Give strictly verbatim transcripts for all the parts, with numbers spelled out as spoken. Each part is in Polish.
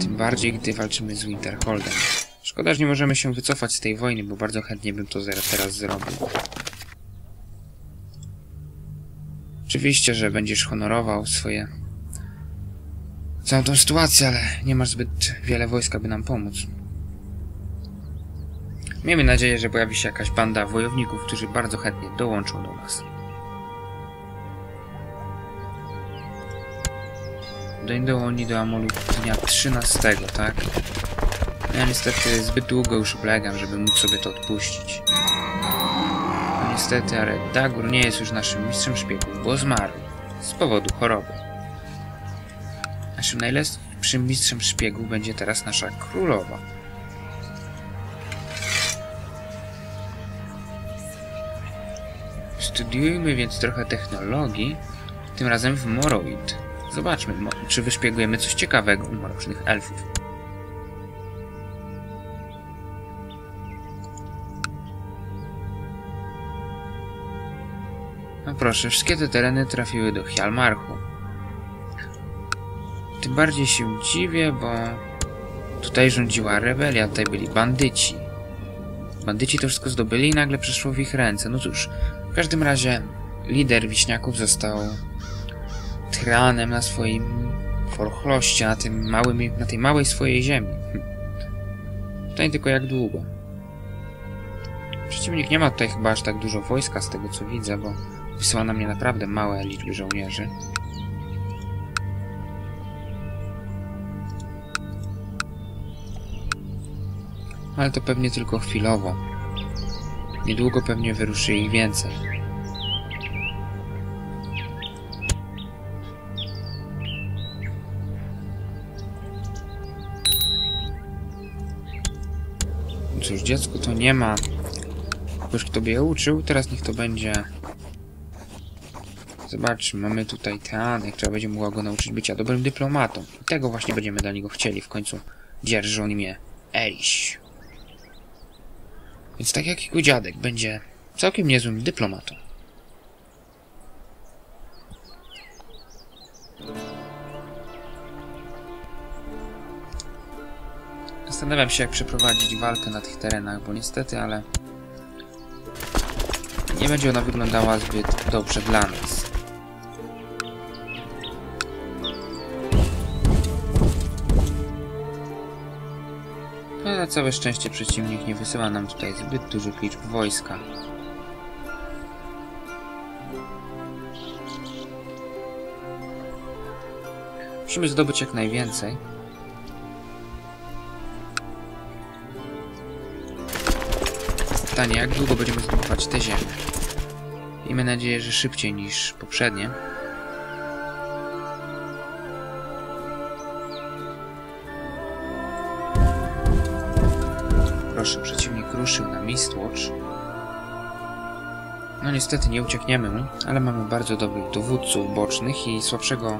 Tym bardziej, gdy walczymy z Winterholdem. Szkoda, że nie możemy się wycofać z tej wojny, bo bardzo chętnie bym to teraz zrobił. Oczywiście, że będziesz honorował swoje... całą tą sytuację, ale nie masz zbyt wiele wojska, by nam pomóc. Miejmy nadzieję, że pojawi się jakaś banda wojowników, którzy bardzo chętnie dołączą do nas. Dojdą oni do Amolu dnia trzynastego, tak? Ja niestety zbyt długo już oblegam, żeby móc sobie to odpuścić. No niestety, ale Dagur nie jest już naszym mistrzem szpiegów, bo zmarł z powodu choroby. Naszym najlepszym mistrzem szpiegów będzie teraz nasza królowa. Studiujmy więc trochę technologii, tym razem w Morrowind. Zobaczmy, czy wyszpiegujemy coś ciekawego u mrocznych elfów. No proszę, wszystkie te tereny trafiły do Hjaalmarchu. Tym bardziej się dziwię, bo tutaj rządziła rebelia, tutaj byli bandyci. Bandyci to wszystko zdobyli i nagle przeszło w ich ręce. No cóż, w każdym razie lider Wiśniaków został tyranem na swoim forchloście, na, tym małym, na tej małej swojej ziemi. Tutaj tylko jak długo. Przeciwnik nie ma tutaj chyba aż tak dużo wojska, z tego co widzę, bo wysyła na mnie naprawdę małe liczby żołnierzy. Ale to pewnie tylko chwilowo. Niedługo pewnie wyruszy ich więcej. Cóż, dziecko to nie ma. Już kto by je uczył, teraz niech to będzie. Zobaczmy, mamy tutaj Teanę, która będzie mogła go nauczyć bycia dobrym dyplomatą. I tego właśnie będziemy dla niego chcieli. W końcu dzierżą imię Eliś. Więc tak jak jego dziadek, będzie całkiem niezłym dyplomatą. Zastanawiam się, jak przeprowadzić walkę na tych terenach, bo niestety, ale nie będzie ona wyglądała zbyt dobrze dla nas. Na całe szczęście przeciwnik nie wysyła nam tutaj zbyt dużych liczb wojska. Musimy zdobyć jak najwięcej. Pytanie, jak długo będziemy zdobywać te ziemię? Miejmy nadzieję, że szybciej niż poprzednie. Proszę, przeciwnik ruszył na Mistwatch. No niestety nie uciekniemy mu, ale mamy bardzo dobrych dowódców bocznych i słabszego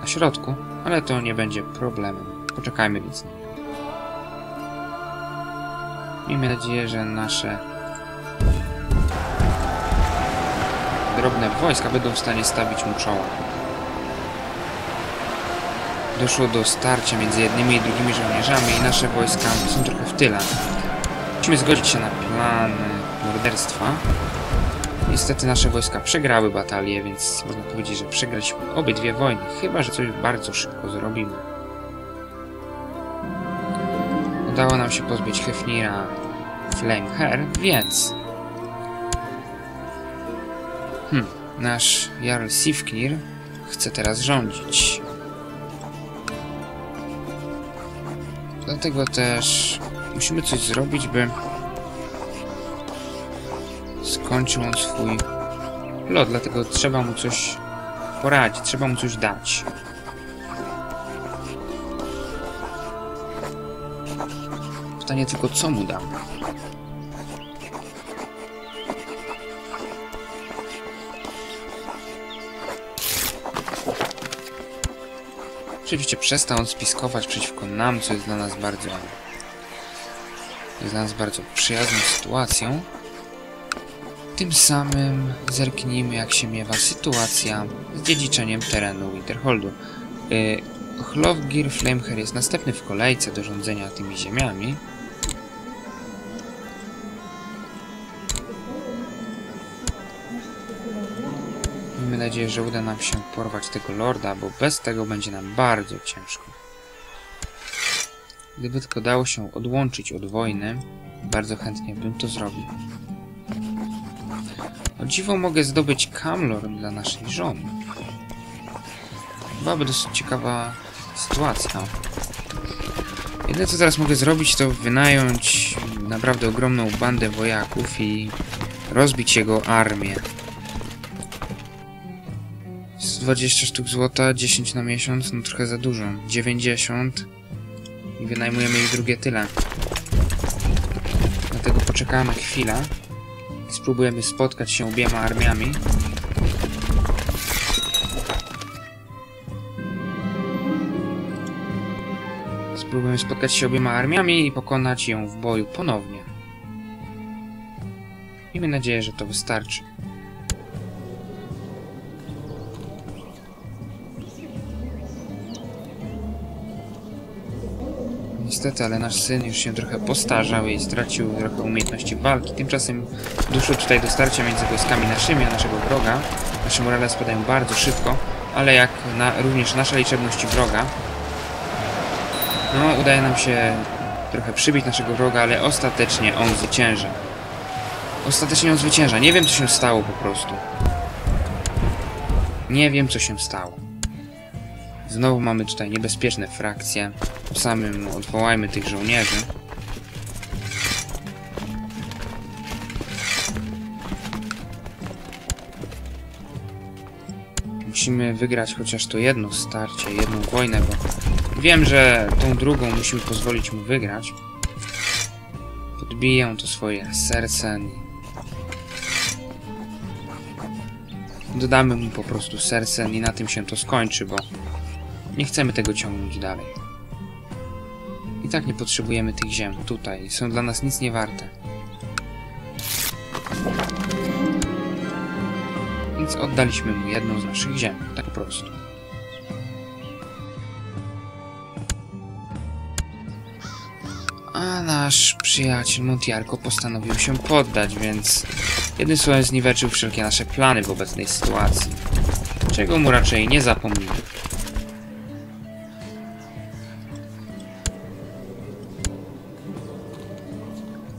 na środku, ale to nie będzie problemem. Poczekajmy więc. Miejmy nadzieję, że nasze drobne wojska będą w stanie stawić mu czoła. Doszło do starcia między jednymi i drugimi żołnierzami i nasze wojska są trochę w tyle. Musimy zgodzić się na plan morderstwa. Niestety nasze wojska przegrały batalię, więc można powiedzieć, że przegraliśmy obydwie wojny, chyba że coś bardzo szybko zrobimy. Udało nam się pozbyć Hefnira Flamehair, więc... Hmm, nasz Jarl Sifkir chce teraz rządzić. Dlatego też musimy coś zrobić, by skończył on swój lot, dlatego trzeba mu coś poradzić, trzeba mu coś dać. Pytanie tylko, co mu dam? Oczywiście przestał on spiskować przeciwko nam, co jest dla nas bardzo, jest dla nas bardzo przyjazną sytuacją. Tym samym zerknijmy, jak się miewa sytuacja z dziedziczeniem terenu Winterholdu. Yy, Hlovgir Flamehair jest następny w kolejce do rządzenia tymi ziemiami. Miejmy nadzieję, że uda nam się porwać tego lorda, bo bez tego będzie nam bardzo ciężko. Gdyby tylko dało się odłączyć od wojny, bardzo chętnie bym to zrobił. O dziwo mogę zdobyć Kamlorn dla naszej żony. Byłaby dosyć ciekawa sytuacja. Jedyne co teraz mogę zrobić, to wynająć naprawdę ogromną bandę wojaków i rozbić jego armię. sto dwadzieścia sztuk złota, dziesięć na miesiąc, no trochę za dużo. dziewięćdziesiąt i wynajmujemy ich drugie tyle. Dlatego poczekamy chwilę. Spróbujemy spotkać się obiema armiami. Spróbujemy spotkać się obiema armiami i pokonać ją w boju ponownie. Miejmy nadzieję, że to wystarczy. Niestety, ale nasz syn już się trochę postarzał i stracił trochę umiejętności walki. Tymczasem doszło tutaj do starcia między wojskami naszymi a naszego wroga. Nasze morale spadają bardzo szybko, ale jak na, również nasza liczebność wroga. No, udaje nam się trochę przybić naszego wroga, ale ostatecznie on zwycięża. Ostatecznie on zwycięża. Nie wiem, co się stało po prostu. Nie wiem, co się stało. Znowu mamy tutaj niebezpieczne frakcje. Samym odwołajmy tych żołnierzy. Musimy wygrać chociaż to jedno starcie, jedną wojnę, bo wiem, że tą drugą musimy pozwolić mu wygrać. Podbiję to swoje serce. Dodamy mu po prostu serce i na tym się to skończy, bo nie chcemy tego ciągnąć dalej. I tak nie potrzebujemy tych ziem tutaj. Są dla nas nic nie warte. Więc oddaliśmy mu jedną z naszych ziem. Tak prosto. A nasz przyjaciel Montiarko postanowił się poddać, więc jednym słowem zniweczył wszelkie nasze plany w obecnej sytuacji. Czego mu raczej nie zapomnimy.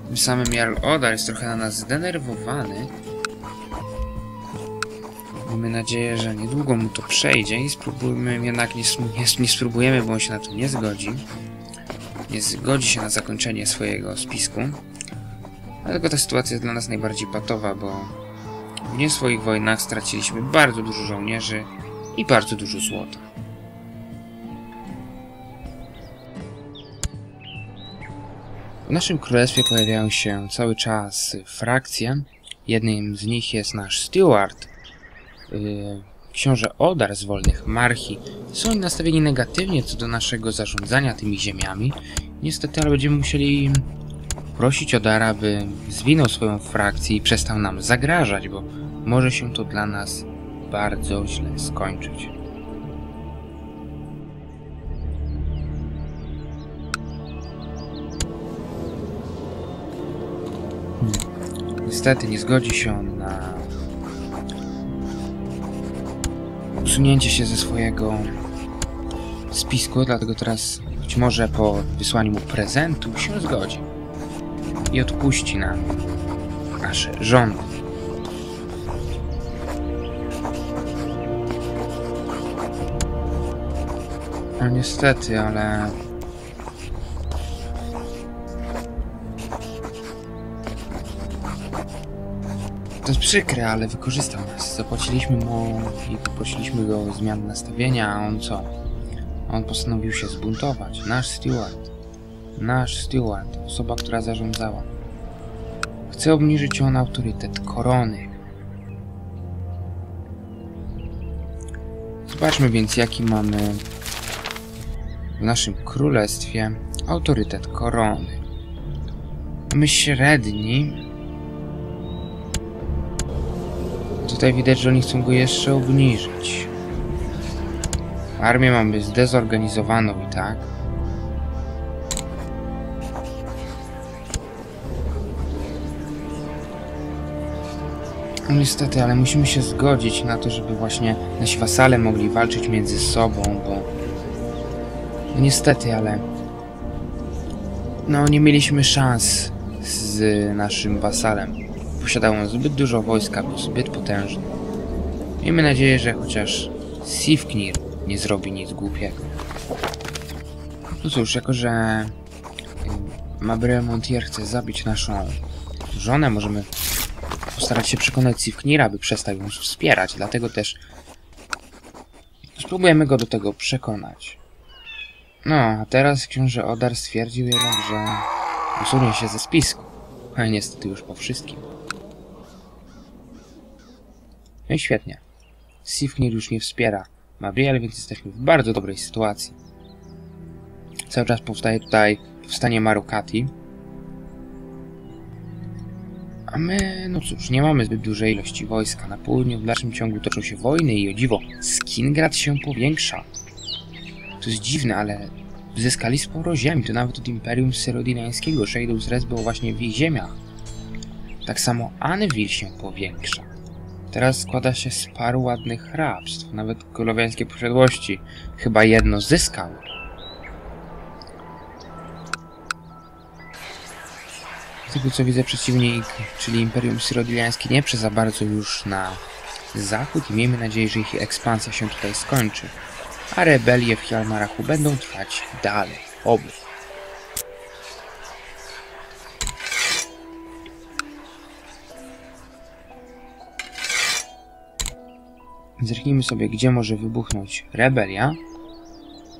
Tym samym Jarl Odar jest trochę na nas zdenerwowany. Mamy nadzieję, że niedługo mu to przejdzie i spróbujmy, jednak nie, nie, nie spróbujemy, bo on się na to nie zgodzi. Nie zgodzi się na zakończenie swojego spisku. Dlatego ta sytuacja jest dla nas najbardziej patowa, bo w nie swoich wojnach straciliśmy bardzo dużo żołnierzy i bardzo dużo złota. W naszym królestwie pojawiają się cały czas frakcje. Jednym z nich jest nasz Steward, yy, książę Odar z Wolnych Marchi. Są oni nastawieni negatywnie co do naszego zarządzania tymi ziemiami. Niestety, ale będziemy musieli prosić Odara, by zwinął swoją frakcję i przestał nam zagrażać, bo może się to dla nas bardzo źle skończyć. Niestety nie zgodzi się on na usunięcie się ze swojego spisku, dlatego teraz być może po wysłaniu mu prezentu się zgodzi i odpuści nam nasze rządy. No niestety, ale to jest przykre, ale wykorzystał nas. Zapłaciliśmy mu i poprosiliśmy go o zmianę nastawienia, a on co? On postanowił się zbuntować. Nasz Steward. Nasz Steward. Osoba, która zarządzała. Chce obniżyć on autorytet korony. Zobaczmy więc, jaki mamy w naszym królestwie autorytet korony. Mamy średni. Tutaj widać, że oni chcą go jeszcze obniżyć. Armię mamy zdezorganizowaną i tak. No niestety, ale musimy się zgodzić na to, żeby właśnie nasi wasale mogli walczyć między sobą, bo... No niestety, ale... No nie mieliśmy szans z naszym wasalem. Posiadał on zbyt dużo wojska, był zbyt potężny. Miejmy nadzieję, że chociaż Sifkir nie zrobi nic głupiego. No cóż, jako że Mabry Montier chce zabić naszą żonę, możemy postarać się przekonać Sifkira, by przestał ją wspierać. Dlatego też spróbujemy go do tego przekonać. No, a teraz książę Odar stwierdził jednak, że usunie się ze spisku. Ale niestety już po wszystkim. No i świetnie. Sifkir już nie wspiera Mabriel, więc jesteśmy w bardzo dobrej sytuacji. Cały czas powstaje tutaj powstanie Marukati. A my, no cóż, nie mamy zbyt dużej ilości wojska. Na południu w dalszym ciągu toczą się wojny i o dziwo, Skingrad się powiększa. To jest dziwne, ale zyskali sporo ziemi. To nawet od Imperium Syrodinańskiego szejdą z res, było właśnie w ich ziemiach. Tak samo Anvil się powiększa. Teraz składa się z paru ładnych hrabstw. Nawet królowiańskie posiadłości chyba jedno zyskały. Z tego co widzę, przeciwnik, czyli Imperium Syrodinańskie, nie prze za bardzo już na zachód i miejmy nadzieję, że ich ekspansja się tutaj skończy. A rebelie w Hjaalmarchu będą trwać dalej. Oby. Zerknijmy sobie, gdzie może wybuchnąć rebelia.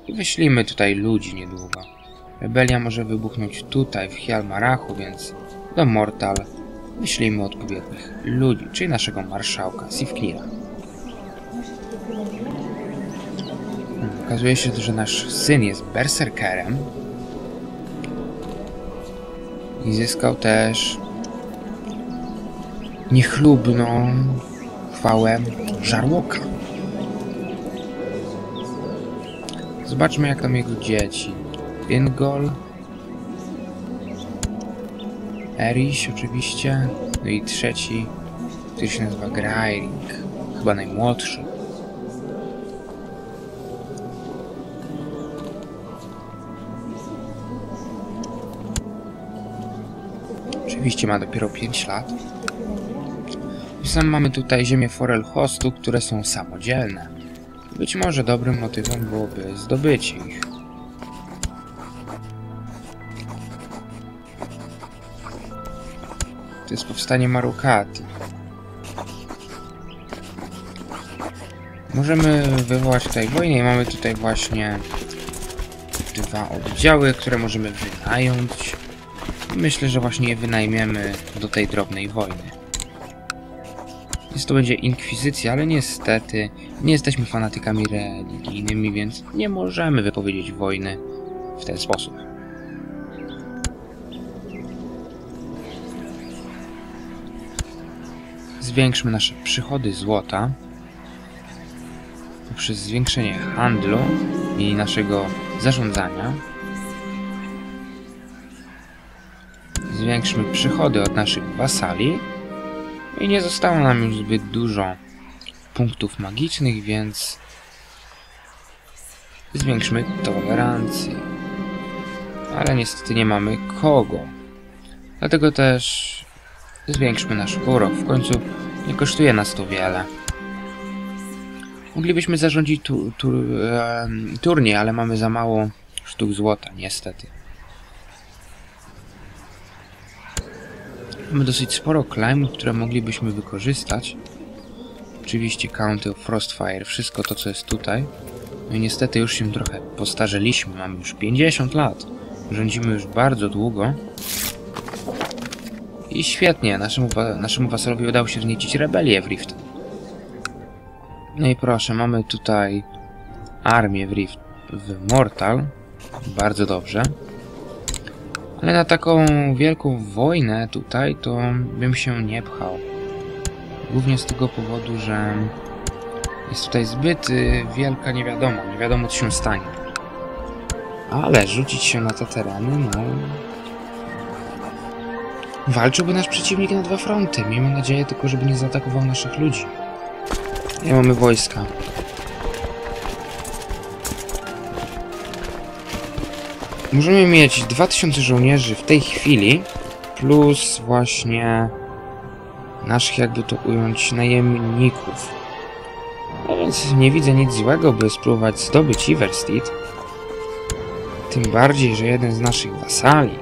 I wyślijmy tutaj ludzi niedługo. Rebelia może wybuchnąć tutaj, w Hjaalmarchu, więc do Mortal wyślijmy odpowiednich ludzi, czyli naszego marszałka, Sifkira. Okazuje się, że nasz syn jest berserkerem i zyskał też niechlubną chwałę żarłoka. Zobaczmy, jak tam jego dzieci. Pingol, Erich oczywiście, no i trzeci, który się nazywa Gryling, chyba najmłodszy. Oczywiście ma dopiero pięć lat. I sam mamy tutaj ziemię Forel Hostu, które są samodzielne. Być może dobrym motywem byłoby zdobycie ich. To jest powstanie Marukati. Możemy wywołać tutaj wojnę i mamy tutaj właśnie dwa oddziały, które możemy wynająć. Myślę, że właśnie je wynajmiemy do tej drobnej wojny. Więc to będzie inkwizycja, ale niestety nie jesteśmy fanatykami religijnymi, więc nie możemy wypowiedzieć wojny w ten sposób. Zwiększmy nasze przychody złota poprzez zwiększenie handlu i naszego zarządzania. Zwiększmy przychody od naszych wasali i nie zostało nam już zbyt dużo punktów magicznych, więc zwiększmy tolerancję. Ale niestety nie mamy kogo. Dlatego też zwiększmy nasz urok. W końcu nie kosztuje nas to wiele. Moglibyśmy zarządzić tu, tu, e, turniej, ale mamy za mało sztuk złota, niestety. Mamy dosyć sporo klejmów, które moglibyśmy wykorzystać. Oczywiście County of Frostfire, wszystko to co jest tutaj. No i niestety już się trochę postarzyliśmy, mamy już pięćdziesiąt lat. Rządzimy już bardzo długo. I świetnie, naszemu, naszemu wasalowi udało się wzniecić rebelię w Riften. No i proszę, mamy tutaj armię w Rift, w Mortal. Bardzo dobrze. Ale na taką wielką wojnę tutaj to bym się nie pchał. Głównie z tego powodu, że Jest tutaj zbyt y, wielka niewiadoma. Nie wiadomo, co się stanie. Ale rzucić się na te tereny, no... Walczyłby nasz przeciwnik na dwa fronty. Miejmy nadzieję tylko, żeby nie zaatakował naszych ludzi. Nie mamy wojska. Możemy mieć dwa tysiące żołnierzy w tej chwili, plus właśnie naszych, jakby to ująć, najemników. No więc nie widzę nic złego, by spróbować zdobyć Eversted. Tym bardziej, że jeden z naszych wasali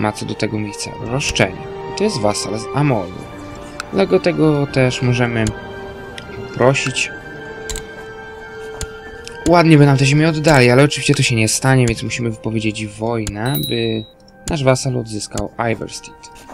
ma co do tego miejsca roszczenia. To jest wasal z Amolu. Dlatego tego też możemy prosić. Ładnie by nam te ziemię oddali, ale oczywiście to się nie stanie, więc musimy wypowiedzieć wojnę, by nasz wasal odzyskał Eversted.